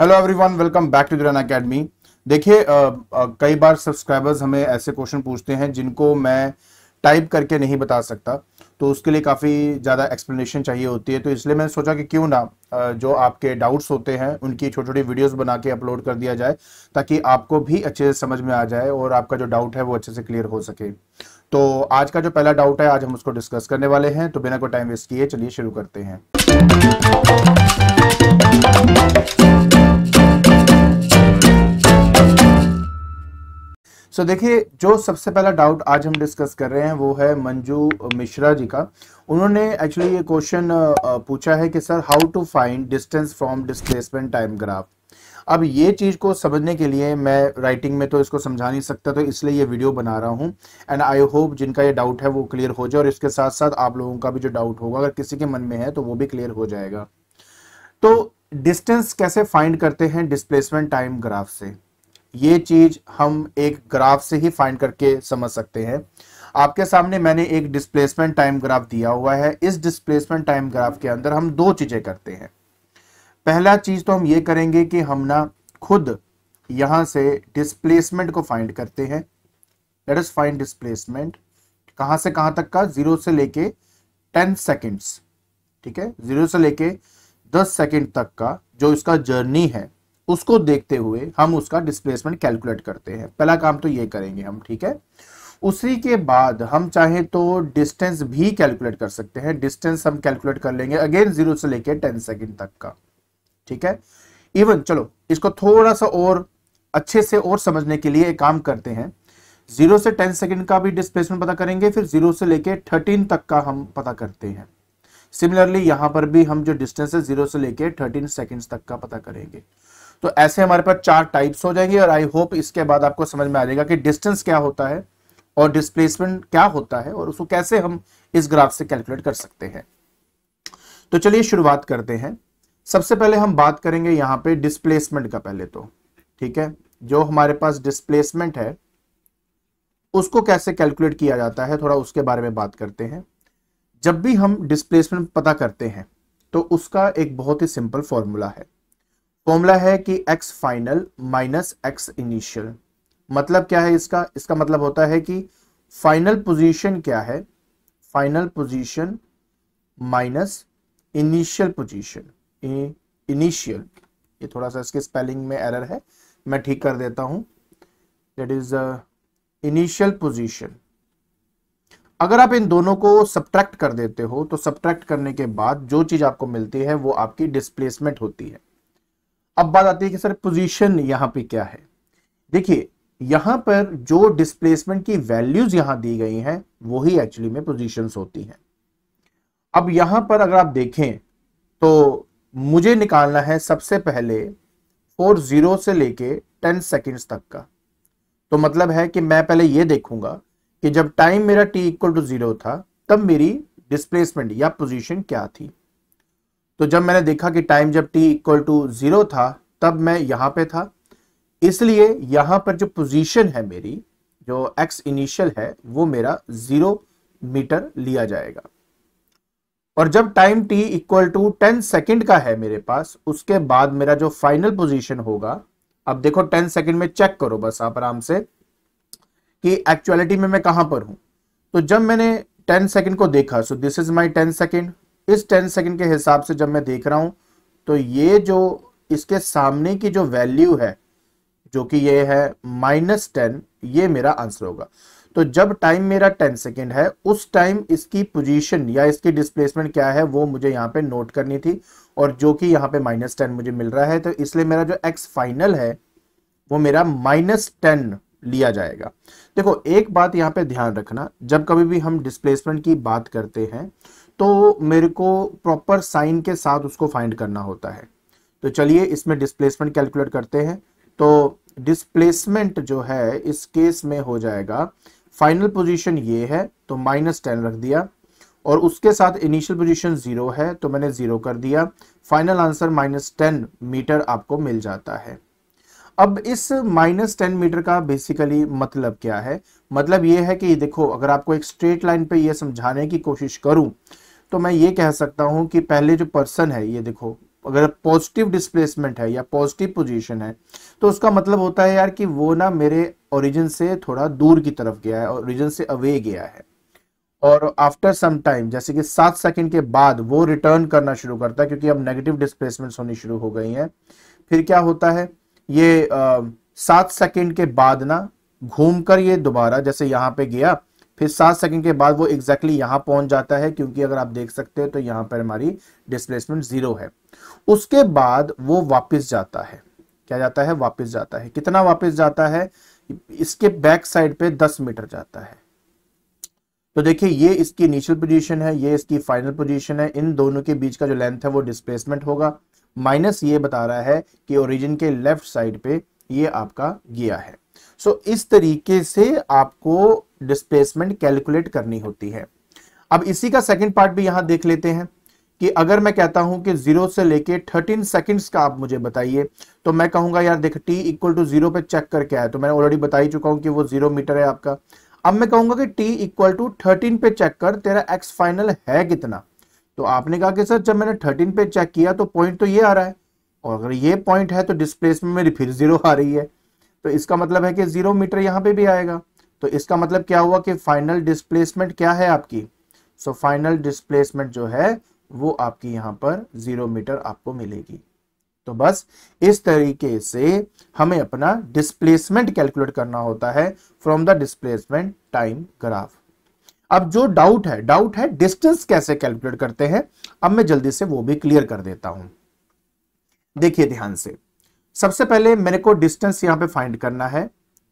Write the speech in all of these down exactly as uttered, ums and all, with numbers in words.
Hello everyone, welcome back to the Rana academy. देखिए, कई बार subscribers हमें ऐसे क्वेश्चन पूछते हैं जिनको मैं टाइप करके नहीं बता सकता, तो उसके लिए काफ़ी ज़्यादा एक्सप्लेनेशन चाहिए होती है। तो इसलिए मैंने सोचा कि क्यों ना uh, जो आपके डाउट्स होते हैं उनकी छोटी छोटी वीडियोस बना के अपलोड कर दिया जाए, ताकि आपको भी अच्छे से समझ में आ जाए और आपका जो डाउट है वो अच्छे से क्लियर हो सके। तो आज का जो पहला डाउट है, आज हम उसको डिस्कस करने वाले हैं। तो बिना कोई टाइम वेस्ट किए चलिए शुरू करते हैं। तो देखिए, जो सबसे पहला डाउट आज हम डिस्कस कर रहे हैं वो है मंजू मिश्रा जी का। उन्होंने एक्चुअली ये क्वेश्चन पूछा है कि sir, how to find distance from displacement time graph. अब ये चीज़ को समझने के लिए मैं राइटिंग में तो इसको समझा नहीं सकता, तो इसलिए ये वीडियो बना रहा हूँ। एंड आई होप जिनका ये डाउट है वो क्लियर हो जाए, और इसके साथ साथ आप लोगों का भी जो डाउट होगा अगर किसी के मन में है तो वो भी क्लियर हो जाएगा। तो डिस्टेंस कैसे फाइंड करते हैं डिस्प्लेसमेंट टाइम ग्राफ से, ये चीज हम एक ग्राफ से ही फाइंड करके समझ सकते हैं। आपके सामने मैंने एक डिस्प्लेसमेंट टाइम ग्राफ दिया हुआ है। इस डिस्प्लेसमेंट टाइम ग्राफ के अंदर हम दो चीजें करते हैं। पहला चीज तो हम ये करेंगे कि हम ना खुद यहां से डिस्प्लेसमेंट को फाइंड करते हैं। लेट अस फाइंड डिस्प्लेसमेंट, कहां से कहां तक का, जीरो से लेके टेन सेकेंड्स, ठीक है, जीरो से लेके दस सेकेंड तक का जो इसका जर्नी है, उसको देखते हुए हम उसका डिस्प्लेसमेंट कैलकुलेट करते हैं। पहला काम तो ये करेंगे हम, ठीक है। उसी के बाद हम चाहे तो डिस्टेंस भी कैलकुलेट कर सकते हैं। डिस्टेंस हम कैलकुलेट कर लेंगे अगेन जीरो से लेके टेन सेकंड तक का, ठीक है। इवन चलो इसको थोड़ा सा और अच्छे से और समझने के लिए एक काम करते हैं, जीरो से टेन सेकंड का भी डिस्प्लेसमेंट पता करेंगे, फिर जीरो से लेके थर्टीन तक का हम पता करते हैं। सिमिलरली यहाँ पर भी हम जो डिस्टेंस है जीरो से लेके थर्टीन सेकेंड तक का पता करेंगे। तो ऐसे हमारे पास चार टाइप्स हो जाएंगे, और आई होप इसके बाद आपको समझ में आ जाएगा कि डिस्टेंस क्या होता है और डिस्प्लेसमेंट क्या होता है और उसको कैसे हम इस ग्राफ से कैलकुलेट कर सकते हैं। तो चलिए शुरुआत करते हैं। सबसे पहले हम बात करेंगे यहाँ पे डिस्प्लेसमेंट का पहले तो, ठीक है। जो हमारे पास डिस्प्लेसमेंट है उसको कैसे कैलकुलेट किया जाता है, थोड़ा उसके बारे में बात करते हैं। जब भी हम डिस्प्लेसमेंट पता करते हैं तो उसका एक बहुत ही सिंपल फॉर्मूला है। फॉर्मूला है कि x final minus x initial. मतलब क्या है इसका? इसका मतलब होता है कि फाइनल पोजीशन क्या है, final position minus initial position. Initial, ये थोड़ा सा इसके स्पेलिंग में एरर है, मैं ठीक कर देता हूं। That is initial position. अगर आप इन दोनों को सब्ट्रैक्ट कर देते हो तो सब्ट्रैक्ट करने के बाद जो चीज आपको मिलती है वो आपकी डिस्प्लेसमेंट होती है। अब बात आती है कि सर पोजीशन यहाँ पे क्या है। देखिए, यहाँ पर जो डिस्प्लेसमेंट की वैल्यूज यहाँ दी गई हैं वो ही एक्चुअली में पोजीशंस होती हैं। अब यहाँ पर अगर आप देखें तो मुझे निकालना है सबसे पहले और जीरो से लेके टेन सेकेंड्स तक का। तो मतलब है कि मैं पहले ये देखूंगा कि जब टाइम मेरा टी इक्वल टू जीरो था तब मेरी डिस्प्लेसमेंट या पोजीशन क्या थी। तो जब मैंने देखा कि टाइम जब t इक्वल टू जीरो था तब मैं यहाँ पे था, इसलिए यहाँ पर जो पोजीशन है मेरी, जो x इनिशियल है, वो मेरा जीरो मीटर लिया जाएगा। और जब time t equal to ten second का है मेरे पास, उसके बाद मेरा जो फाइनल पोजीशन होगा, अब देखो टेन सेकेंड में चेक करो बस आप आराम से कि एक्चुअलिटी में मैं कहाँ पर हूँ। तो जब मैंने टेन सेकेंड को देखा, so this is my ten second. इस टेन सेकंड के हिसाब से जब मैं देख रहा हूं तो ये जो इसके सामने की जो वैल्यू है, जो कि ये है माइनस टेन, ये मेरा आंसर होगा। तो जब टाइम मेरा टेन सेकंड है उस टाइम इसकी पोजीशन या इसकी डिस्प्लेसमेंट क्या है वो मुझे यहाँ पे नोट करनी थी, और जो कि यहाँ पे माइनस टेन मुझे मिल रहा है। तो इसलिए मेरा जो एक्स फाइनल है वो मेरा माइनस टेन लिया जाएगा। देखो, एक बात यहाँ पे ध्यान रखना, जब कभी भी हम डिस्प्लेसमेंट की बात करते हैं तो मेरे को प्रॉपर साइन के साथ उसको फाइंड करना होता है। तो चलिए इसमें डिस्प्लेसमेंट कैलकुलेट करते हैं। तो डिस्प्लेसमेंट जो है इस केस में हो जाएगा, फाइनल पोजीशन ये है तो माइनस टेन रख दिया, और उसके साथ इनिशियल पोजीशन जीरो है तो मैंने जीरो कर दिया। Final answer minus ten meter आपको मिल जाता है। अब इस माइनस टेन मीटर का बेसिकली मतलब क्या है? मतलब ये है कि देखो, अगर आपको एक स्ट्रेट लाइन पे ये समझाने की कोशिश करूं तो मैं ये कह सकता हूं कि पहले जो पर्सन है, ये देखो अगर पॉजिटिव डिस्प्लेसमेंट है या पॉजिटिव पोजीशन है तो उसका मतलब होता है यार कि वो ना मेरे ओरिजिन से थोड़ा दूर की तरफ गया है, ओरिजिन से अवे गया है। और आफ्टर सम टाइम जैसे कि सात सेकंड के बाद वो रिटर्न करना शुरू करता है क्योंकि अब नेगेटिव डिस्प्लेसमेंट्स होनी शुरू हो गई हैं। फिर क्या होता है, ये सात सेकंड के बाद ना घूम कर ये दोबारा जैसे यहाँ पे गया, फिर सात सेकंड के बाद वो एग्जैक्टली यहाँ पहुंच जाता है क्योंकि अगर आप देख सकते हो तो यहाँ पर हमारी डिस्प्लेसमेंट जीरो है। उसके बाद वो वापस जाता है, क्या जाता है, वापस जाता है। कितना वापस जाता है, इसके बैक साइड पे दस मीटर जाता है। तो देखिए ये इसकी इनिशियल पोजीशन है, ये इसकी फाइनल पोजीशन है, इन दोनों के बीच का जो लेंथ है वो डिस्प्लेसमेंट होगा। माइनस ये बता रहा है कि ओरिजिन के लेफ्ट साइड पे ये आपका गया है। सो so, इस तरीके से आपको डिस्प्लेसमेंट कैलकुलेट करनी होती है। अब इसी का सेकंड पार्ट भी यहां देख लेते हैं कि अगर मैं कहता हूं कि जीरो से लेके थर्टीन सेकंड्स का आप मुझे बताइए, तो मैं कहूंगा यार देख टी इक्वल टू जीरो पे चेक करके आया, तो मैंने ऑलरेडी बता ही चुका हूं कि वो जीरो मीटर है आपका। अब मैं कहूंगा कि टी इक्वल टू थर्टीन पे चेक कर, तेरा एक्स फाइनल है कितना। तो आपने कहा कि सर जब मैंने थर्टीन पे चेक किया तो पॉइंट तो ये आ रहा है, और अगर ये पॉइंट है तो डिस्प्लेसमेंट मेरी फिर जीरो आ रही है, तो इसका मतलब है कि जीरो मीटर यहाँ पे भी आएगा। तो इसका मतलब क्या हुआ कि फाइनल डिस्प्लेसमेंट क्या है आपकी, सो फाइनल डिस्प्लेसमेंट जो है वो आपकी यहाँ पर जीरो मीटर आपको मिलेगी। तो बस इस तरीके से हमें अपना डिस्प्लेसमेंट कैलकुलेट करना होता है from the displacement time graph. अब जो डाउट है, डाउट है डिस्टेंस कैसे कैलकुलेट करते हैं, अब मैं जल्दी से वो भी क्लियर कर देता हूं। देखिए ध्यान से, सबसे पहले मेरे को डिस्टेंस यहाँ पे फाइंड करना है,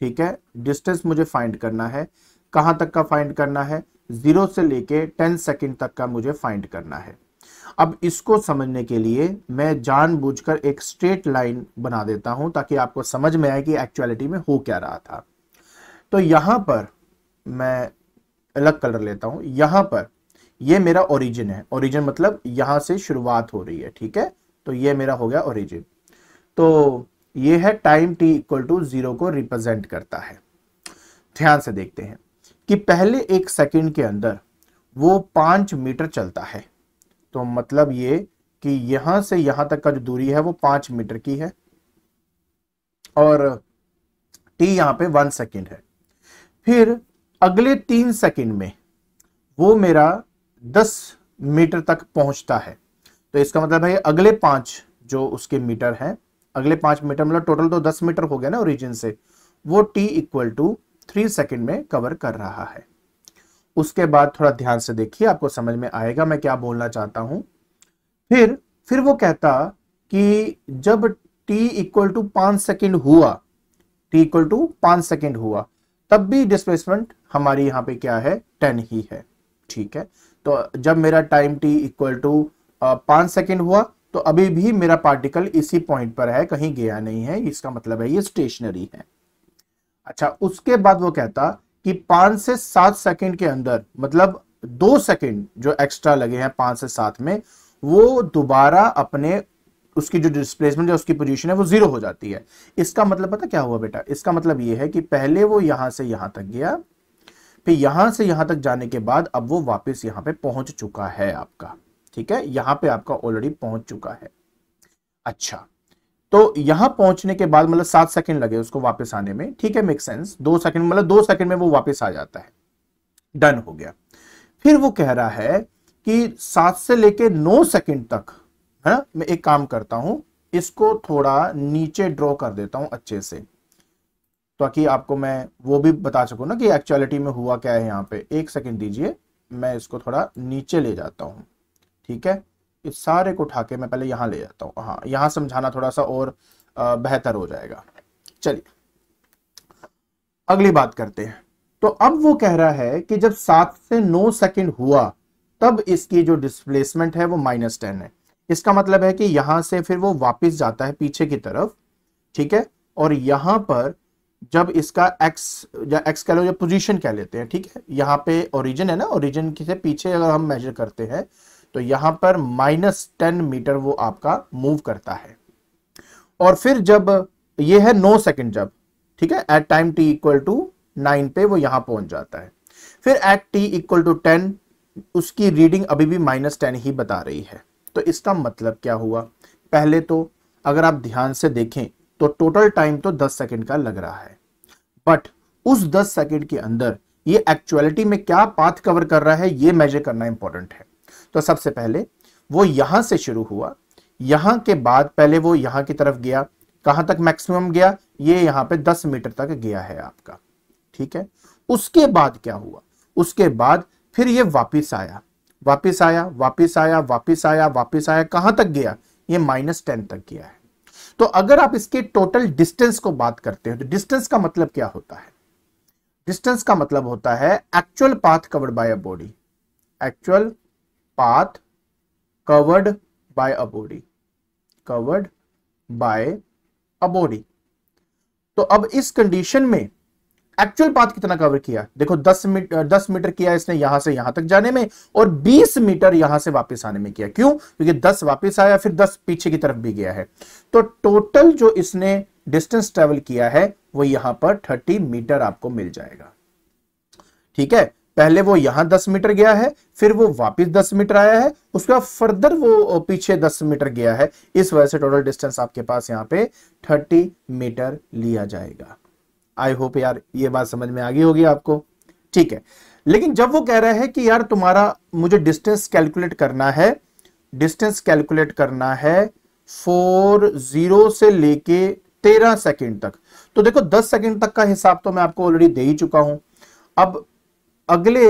ठीक है, डिस्टेंस मुझे फाइंड करना है। कहाँ तक का फाइंड करना है, जीरो से लेके टेन सेकंड तक का मुझे फाइंड करना है। अब इसको समझने के लिए मैं जानबूझकर एक स्ट्रेट लाइन बना देता हूं ताकि आपको समझ में आए कि एक्चुअलिटी में हो क्या रहा था। तो यहाँ पर मैं अलग कलर लेता हूँ, यहाँ पर ये मेरा ओरिजिन है, ओरिजिन मतलब यहाँ से शुरुआत हो रही है, ठीक है, तो ये मेरा हो गया ओरिजिन। तो ये है time t equal to zero को रिप्रेजेंट करता है। ध्यान से देखते हैं कि पहले एक सेकंड के अंदर वो पांच मीटर चलता है, तो मतलब ये कि यहां से यहां तक का जो दूरी है वो पांच मीटर की है, और t यहां पे वन सेकंड है। फिर अगले तीन सेकंड में वो मेरा दस मीटर तक पहुंचता है, तो इसका मतलब है अगले पांच जो उसके मीटर हैं, अगले पांच मीटर मतलब टोटल तो दस मीटर हो गया ना ओरिजिन से, वो t equal to three second में कवर कर रहा है। उसके बाद थोड़ा ध्यान से देखिए, आपको समझ में आएगा मैं क्या बोलना चाहता हूं। फिर फिर वो कहता कि जब t इक्वल टू पांच सेकंड हुआ, t इक्वल टू पांच सेकंड हुआ, तब भी डिस्प्लेसमेंट हमारी यहाँ पे क्या है, टेन ही है, ठीक है। तो जब मेरा टाइम t इक्वल टू पांच सेकंड हुआ तो अभी भी मेरा पार्टिकल इसी पॉइंट पर है, कहीं गया नहीं है, इसका मतलब है ये स्टेशनरी है। अच्छा, उसके बाद वो कहता कि पांच से सात सेकंड के अंदर मतलब दो सेकंड जो एक्स्ट्रा लगे हैं पांच से सात में, वो दोबारा अपने उसकी जो डिस्प्लेसमेंट है उसकी पोजीशन है वो जीरो हो जाती है। इसका मतलब पता क्या हुआ बेटा, इसका मतलब ये है कि पहले वो यहां से यहां तक गया, फिर यहां से यहां तक जाने के बाद अब वो वापिस यहां पर पहुंच चुका है आपका, ठीक है, यहां पे आपका ऑलरेडी पहुंच चुका है। अच्छा, तो यहां पहुंचने के बाद मतलब सात सेकंड लगे उसको वापस आने में, ठीक है, मेक सेंस, दो सेकंड मतलब दो सेकंड में वो वापस आ जाता है, डन हो गया। फिर वो कह रहा है कि सात से लेके नौ सेकंड तक है ना, मैं एक काम करता हूं, इसको थोड़ा नीचे ड्रॉ कर देता हूं अच्छे से ताकि आपको मैं वो भी बता सकूं ना कि एक्चुअलिटी में हुआ क्या है। यहाँ पे एक सेकेंड दीजिए, मैं इसको थोड़ा नीचे ले जाता हूँ, ठीक है, इस सारे को उठा के मैं पहले यहाँ ले जाता हूँ, हाँ यहाँ समझाना थोड़ा सा और आ, बेहतर हो जाएगा। चलिए अगली बात करते हैं। तो अब वो कह रहा है कि जब सात से नौ सेकंड हुआ तब इसकी जो डिस्प्लेसमेंट है वो माइनस टेन है। इसका मतलब है कि यहाँ से फिर वो वापस जाता है पीछे की तरफ, ठीक है, और यहाँ पर जब इसका एक्स या एक्स कह लो या पोजिशन कह लेते हैं, ठीक है, यहाँ पे ओरिजिन है ना, ओरिजिन से पीछे अगर हम मेजर करते हैं तो यहां पर माइनस टेन मीटर वो आपका मूव करता है। और फिर जब ये है नौ सेकंड जब, ठीक है, at time t equal to nine पे वो यहां पहुंच जाता है। फिर at t equal to ten उसकी रीडिंग अभी भी माइनस टेन ही बता रही है। तो इसका मतलब क्या हुआ पहले तो अगर आप ध्यान से देखें तो टोटल टाइम तो दस सेकंड का लग रहा है, बट उस दस सेकंड के अंदर ये एक्चुअलिटी में क्या पाथ कवर कर रहा है ये मेजर करना इंपॉर्टेंट है। तो सबसे पहले वो यहां से शुरू हुआ, यहां के बाद पहले वो यहां की तरफ गया, कहां तक मैक्सिमम गया, ये यहां पे दस मीटर तक गया है आपका, ठीक है। उसके बाद क्या हुआ, उसके बाद फिर ये वापिस आया, वापिस आया, वापिस आया, वापिस आया, वापिस आया, कहां तक गया, ये माइनस टेन तक गया है। तो अगर आप इसके टोटल डिस्टेंस को बात करते हैं तो डिस्टेंस का मतलब क्या होता है, डिस्टेंस का मतलब होता है actual path covered by a body, actual path covered by a body, covered by a body. तो अब इस कंडीशन में एक्चुअल पाथ कितना कवर किया, देखो दस मीटर दस मीटर किया इसने यहां से यहां तक जाने में, और बीस मीटर यहां से वापस आने में किया। क्यों? क्योंकि दस वापस आया फिर दस पीछे की तरफ भी गया है। तो टोटल जो इसने डिस्टेंस ट्रेवल किया है वो यहां पर तीस मीटर आपको मिल जाएगा, ठीक है। पहले वो यहां दस मीटर गया है, फिर वो वापस दस मीटर आया है, उसके बाद फर्दर वो पीछे दस मीटर गया है, इस वजह से टोटल डिस्टेंस आपके पास यहाँ पे तीस मीटर लिया जाएगा। आई होप यार ये बात समझ में आ गई होगी आपको, ठीक है। लेकिन जब वो कह रहा है कि यार तुम्हारा मुझे डिस्टेंस कैलकुलेट करना है, डिस्टेंस कैलकुलेट करना है फोर जीरो से लेके तेरह सेकेंड तक, तो देखो दस सेकेंड तक का हिसाब तो मैं आपको ऑलरेडी दे ही चुका हूं। अब अगले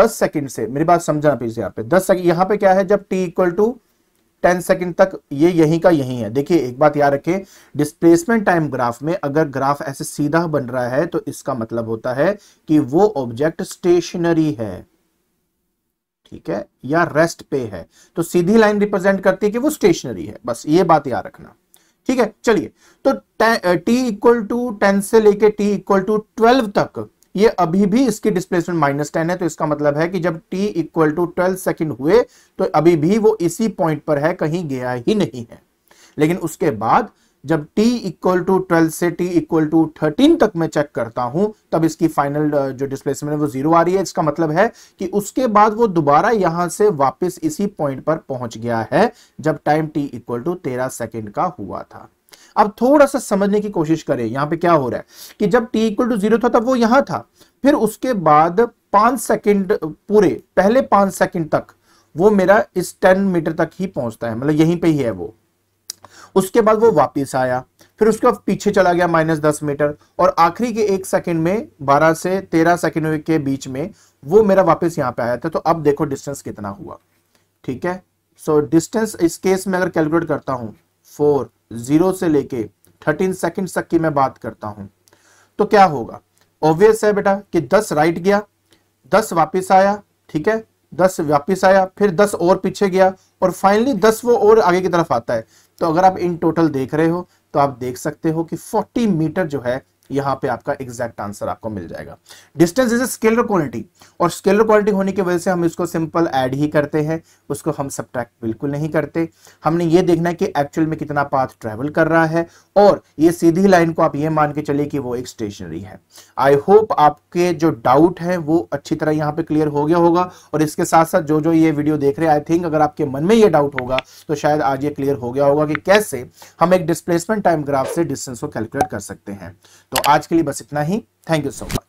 दस सेकेंड से मेरी बात समझना प्लीज, यहाँ पे दस सेकेंड यहाँ पे क्या है, जब T equal to ten second तक ये यहीं का यहीं है। देखिए एक बात याद रखें, डिस्प्लेसमेंट टाइम ग्राफ में अगर ग्राफ ऐसे सीधा बन रहा है तो इसका मतलब होता है कि वो ऑब्जेक्ट स्टेशनरी है, ठीक है, या रेस्ट पे है। तो सीधी लाइन रिप्रेजेंट करती है कि वो स्टेशनरी है, बस ये बात याद रखना, ठीक है। चलिए तो टी इक्वल टू टेन से लेके टी इक्वल टू ट्वेल्व तक ये अभी भी इसकी डिस्प्लेसमेंट माइनस टेन है, तो इसका मतलब है कि जब t equal to twelve second हुए तो अभी भी वो इसी पॉइंट पर है, कहीं गया ही नहीं है। लेकिन उसके बाद जब t इक्वल टू ट्वेल्व से t इक्वल टू थर्टीन तक मैं चेक करता हूं तब इसकी फाइनल जो डिस्प्लेसमेंट है वो जीरो आ रही है। इसका मतलब है कि उसके बाद वो दोबारा यहां से वापस इसी पॉइंट पर पहुंच गया है जब टाइम t इक्वल टू तेरह सेकेंड का हुआ था। अब थोड़ा सा समझने की कोशिश करें यहाँ पे क्या हो रहा है कि जब t इक्वल टू जीरो था तब वो यहाँ था, फिर उसके बाद पांच सेकंड पूरे पहले पांच सेकंड तक वो मेरा इस दस मीटर तक ही पहुंचता है, मतलब यहीं पे ही है वो। उसके बाद वो वापस आया, फिर उसका पीछे चला गया माइनस दस मीटर और आखिरी के एक सेकंड में बारह से तेरह सेकंड के बीच में वो मेरा वापस यहाँ पे आया था। तो अब देखो डिस्टेंस कितना हुआ, ठीक है। सो डिस्टेंस इस केस में अगर कैलकुलेट करता हूँ फोर जीरो से लेके थर्टीन सेकंड तक की मैं बात करता हूं तो क्या होगा, ऑब्वियस है बेटा कि दस राइट गया, दस वापस आया, ठीक है, दस वापस आया, फिर दस और पीछे गया और फाइनली दस वो और आगे की तरफ आता है। तो अगर आप इन टोटल देख रहे हो तो आप देख सकते हो कि चालीस मीटर जो है यहाँ पे आपका एग्जैक्ट आंसर आपको मिल जाएगा। Distance is a scalar quantity और स्केलर क्वांटिटी होने की वजह से हम इसको सिंपल ऐड ही करते हैं, उसको हम सब्ट्रैक्ट बिल्कुल नहीं करते। हमने ये देखना है कि एक्चुअल में कितना पाथ ट्रेवल कर रहा है और ये सीधी लाइन को आप ये मान के चलिए कि वो एक स्टेशनरी है। आई होप आपके जो डाउट है वो अच्छी तरह यहाँ पे क्लियर हो गया होगा और इसके साथ साथ जो जो ये वीडियो देख रहे हैं, आई थिंक अगर आपके मन में ये डाउट होगा तो शायद आज ये क्लियर हो गया होगा कि कैसे हम एक डिस्प्लेसमेंट टाइम ग्राफ से डिस्टेंस को कैलकुलेट कर सकते हैं। तो आज के लिए बस इतना ही, थैंक यू सो मच।